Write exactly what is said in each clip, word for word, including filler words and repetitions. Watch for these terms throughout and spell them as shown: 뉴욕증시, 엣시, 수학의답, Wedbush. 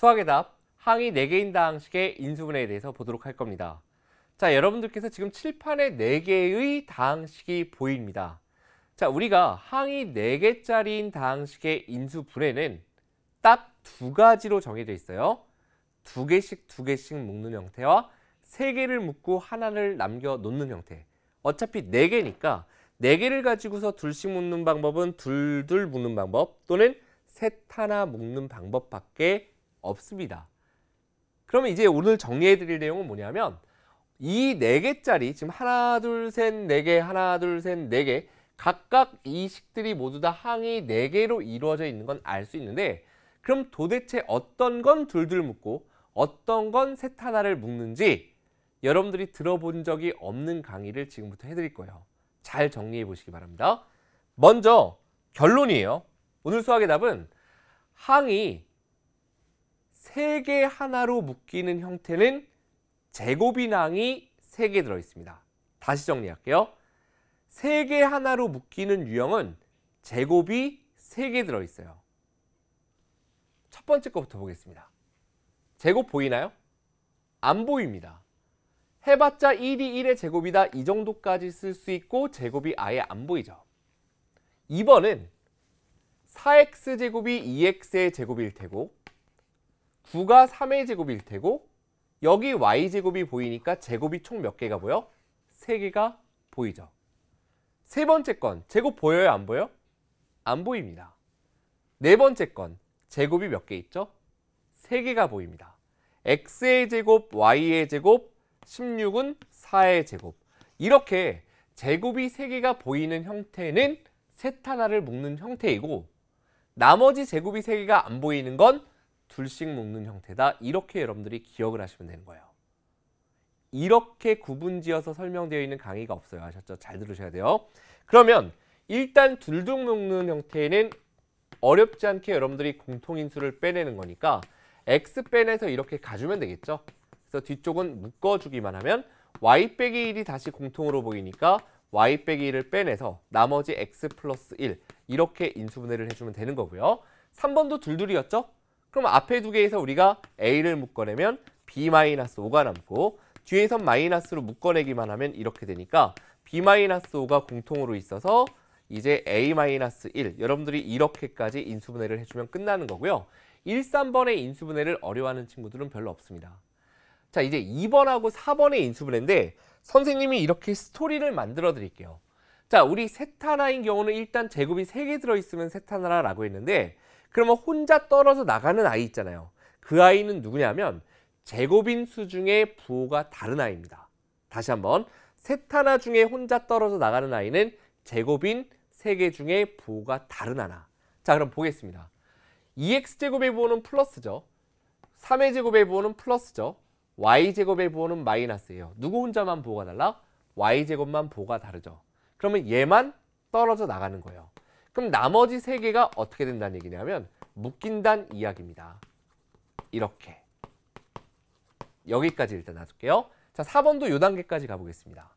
수학의 답 항이 네 개인 다항식의 인수분해에 대해서 보도록 할 겁니다. 자, 여러분들께서 지금 칠판에 네 개의 다항식이 보입니다. 자, 우리가 항이 네 개짜리인 다항식의 인수분해는 딱 두 가지로 정해져 있어요. 두 개씩 두 개씩 묶는 형태와 세 개를 묶고 하나를 남겨 놓는 형태. 어차피 네 개니까 네 개를 가지고서 둘씩 묶는 방법은 둘둘 묶는 방법 또는 셋 하나 묶는 방법밖에 없습니다. 그러면 이제 오늘 정리해 드릴 내용은 뭐냐면, 이 네 개짜리 지금 하나 둘 셋 네 개 하나 둘 셋 네 개 각각 이 식들이 모두 다 항이 네 개로 이루어져 있는 건 알 수 있는데, 그럼 도대체 어떤 건 둘둘 묶고 어떤 건 셋 하나를 묶는지 여러분들이 들어본 적이 없는 강의를 지금부터 해드릴 거예요. 잘 정리해 보시기 바랍니다. 먼저 결론이에요. 오늘 수학의 답은 항이 세 개 하나로 묶이는 형태는 제곱인 항이 세 개 들어있습니다. 다시 정리할게요. 세 개 하나로 묶이는 유형은 제곱이 세 개 들어있어요. 첫 번째 거부터 보겠습니다. 제곱 보이나요? 안 보입니다. 해봤자 일이 일의 제곱이다, 이 정도까지 쓸 수 있고 제곱이 아예 안 보이죠. 이 번은 사 엑스 제곱이 이 엑스의 제곱일 테고, 구가 삼의 제곱일 테고, 여기 와이 제곱이 보이니까 제곱이 총 몇 개가 보여? 세 개가 보이죠. 세 번째 건 제곱 보여요, 안 보여? 안 보입니다. 네 번째 건 제곱이 몇 개 있죠? 세 개가 보입니다. x의 제곱, y의 제곱, 십육은 사의 제곱. 이렇게 제곱이 세 개가 보이는 형태는 셋 하나를 묶는 형태이고, 나머지 제곱이 세 개가 안 보이는 건 둘씩 묶는 형태다. 이렇게 여러분들이 기억을 하시면 되는 거예요. 이렇게 구분지어서 설명되어 있는 강의가 없어요. 아셨죠? 잘 들으셔야 돼요. 그러면 일단 둘둘 묶는 형태는 어렵지 않게 여러분들이 공통인수를 빼내는 거니까 x 빼내서 이렇게 가주면 되겠죠. 그래서 뒤쪽은 묶어주기만 하면 y 빼기 일이 다시 공통으로 보이니까 y 빼기 일을 빼내서 나머지 x 플러스 일 이렇게 인수분해를 해주면 되는 거고요. 삼 번도 둘둘이었죠? 그럼 앞에 두 개에서 우리가 a를 묶어내면 b 마이너스 오가 남고, 뒤에선 마이너스로 묶어내기만 하면 이렇게 되니까 b 마이너스 오가 공통으로 있어서 이제 a 마이너스 일, 여러분들이 이렇게까지 인수분해를 해주면 끝나는 거고요. 일, 삼 번의 인수분해를 어려워하는 친구들은 별로 없습니다. 자, 이제 이 번하고 사 번의 인수분해인데 선생님이 이렇게 스토리를 만들어 드릴게요. 자, 우리 셋 하나인 경우는 일단 제곱이 세 개 들어있으면 셋 하나라고 했는데, 그러면 혼자 떨어져 나가는 아이 있잖아요. 그 아이는 누구냐면 제곱인 수 중에 부호가 다른 아이입니다. 다시 한번, 셋 하나 중에 혼자 떨어져 나가는 아이는 제곱인 세 개 중에 부호가 다른 하나. 자, 그럼 보겠습니다. 이 엑스 제곱의 부호는 플러스죠. 삼의 제곱의 부호는 플러스죠. 와이 제곱의 부호는 마이너스예요. 누구 혼자만 부호가 달라? 와이 제곱만 부호가 다르죠. 그러면 얘만 떨어져 나가는 거예요. 그럼 나머지 세 개가 어떻게 된다는 얘기냐면 묶인다는 이야기입니다. 이렇게. 여기까지 일단 놔둘게요. 자, 사 번도 요 단계까지 가보겠습니다.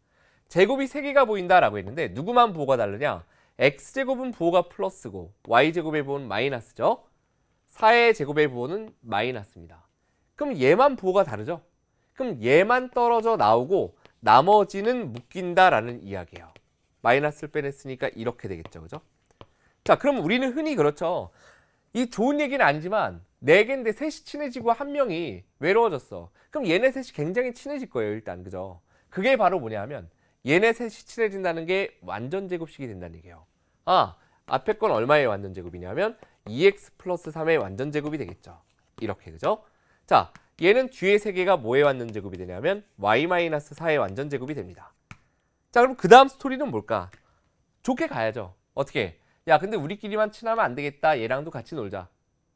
제곱이 세 개가 보인다라고 했는데 누구만 부호가 다르냐? x제곱은 부호가 플러스고 y제곱의 부호는 마이너스죠. 사의 제곱의 부호는 마이너스입니다. 그럼 얘만 부호가 다르죠? 그럼 얘만 떨어져 나오고 나머지는 묶인다라는 이야기예요. 마이너스를 빼냈으니까 이렇게 되겠죠, 그죠? 자, 그럼 우리는 흔히 그렇죠. 이 좋은 얘기는 아니지만 네 개인데 셋이 친해지고 한 명이 외로워졌어. 그럼 얘네 셋이 굉장히 친해질 거예요, 일단, 그죠? 그게 바로 뭐냐면 얘네 셋이 친해진다는 게 완전 제곱식이 된다는 얘기예요. 아, 앞에 건 얼마의 완전 제곱이냐면 이 엑스 플러스 삼의 완전 제곱이 되겠죠. 이렇게, 그죠? 자, 얘는 뒤에 세 개가 뭐의 완전 제곱이 되냐면 와이 마이너스 사의 완전 제곱이 됩니다. 자, 그럼 그 다음 스토리는 뭘까? 좋게 가야죠. 어떻게? 야, 근데 우리끼리만 친하면 안 되겠다. 얘랑도 같이 놀자.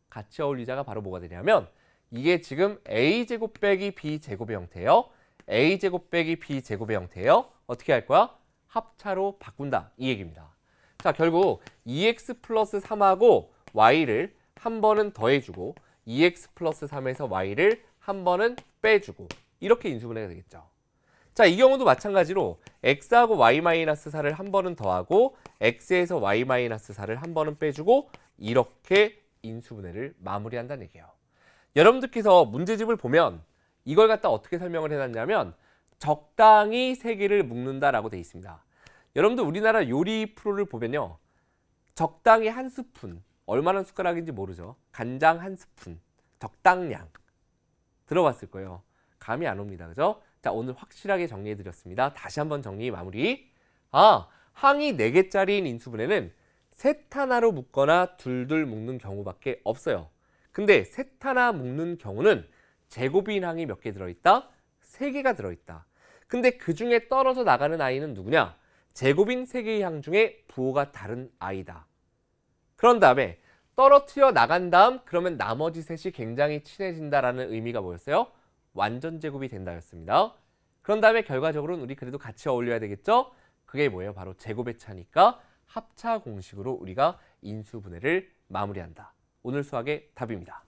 같이 어울리자가 바로 뭐가 되냐면 이게 지금 에이 제곱 빼기 비 제곱의 형태예요. 에이 제곱 빼기 비 제곱의 형태예요. 어떻게 할 거야? 합차로 바꾼다, 이 얘기입니다. 자, 결국 이 엑스 플러스 삼하고 y를 한 번은 더해주고 이 엑스 플러스 삼에서 y를 한 번은 빼주고 이렇게 인수분해가 되겠죠. 자, 이 경우도 마찬가지로 x하고 와이 마이너스 사를 한 번은 더하고 x에서 와이 마이너스 사를 한 번은 빼주고 이렇게 인수분해를 마무리한다는 얘기예요. 여러분들께서 문제집을 보면 이걸 갖다 어떻게 설명을 해놨냐면 적당히 세 개를 묶는다라고 되어 있습니다. 여러분들 우리나라 요리 프로를 보면요. 적당히 한 스푼, 얼마나 숟가락인지 모르죠. 간장 한 스푼, 적당량. 들어봤을 거예요. 감이 안 옵니다. 그죠? 자, 오늘 확실하게 정리해드렸습니다. 다시 한번 정리 마무리. 아, 항이 네 개짜리인 인수분해는 셋 하나로 묶거나 둘둘 묶는 경우밖에 없어요. 근데 셋 하나 묶는 경우는 제곱인 항이 몇 개 들어있다? 세 개가 들어있다. 근데 그 중에 떨어져 나가는 아이는 누구냐? 제곱인 세 개의 항 중에 부호가 다른 아이다. 그런 다음에 떨어뜨려 나간 다음 그러면 나머지 셋이 굉장히 친해진다라는 의미가 뭐였어요? 완전 제곱이 된다였습니다. 그런 다음에 결과적으로는 우리 그래도 같이 어울려야 되겠죠? 그게 뭐예요? 바로 제곱의 차니까 합차 공식으로 우리가 인수분해를 마무리한다. 오늘 수학의 답입니다.